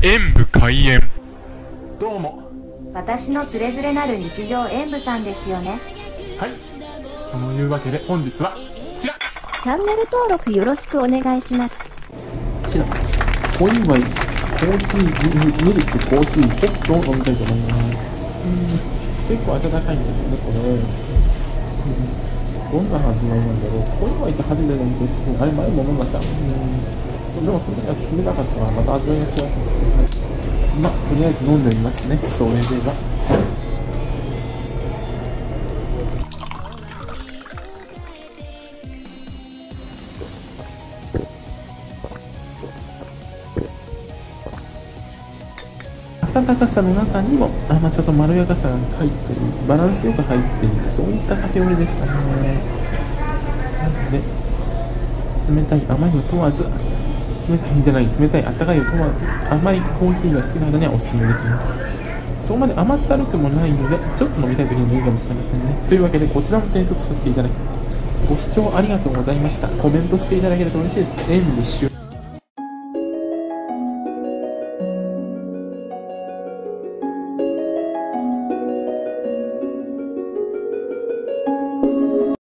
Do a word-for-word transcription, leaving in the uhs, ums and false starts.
演舞開演。どうも、私のつれづれなる日常演舞さんですよね。はい、そのいうわけで本日はこちら、チャンネル登録よろしくお願いします。こちらお祝いコーヒー、ミルクコーヒー結構飲みたいと思います。うん、結構温かいんですねこれ。うん、どんな味なんだろう。こういうのはいて初めて飲んで、あれ前も飲んだった。うん、でもその時は冷たかったからまた味わいが違うかもしれない。まあとりあえず飲んでみますね。それでは。温かさの中にも甘さとまろやかさが入っている、バランスよく入っている、そういったカフェオレでしたね。なので冷たい甘いを問わず、冷たいんじゃない、冷たいあったかいを問わず、甘いコーヒーが好きな方にはおすすめできます。そこまで甘ったるくもないので、ちょっと飲みたい時に飲むかもしれませんね。というわけでこちらも提出させていただき、ご視聴ありがとうございました。コメントしていただけると嬉しいです。演舞終了。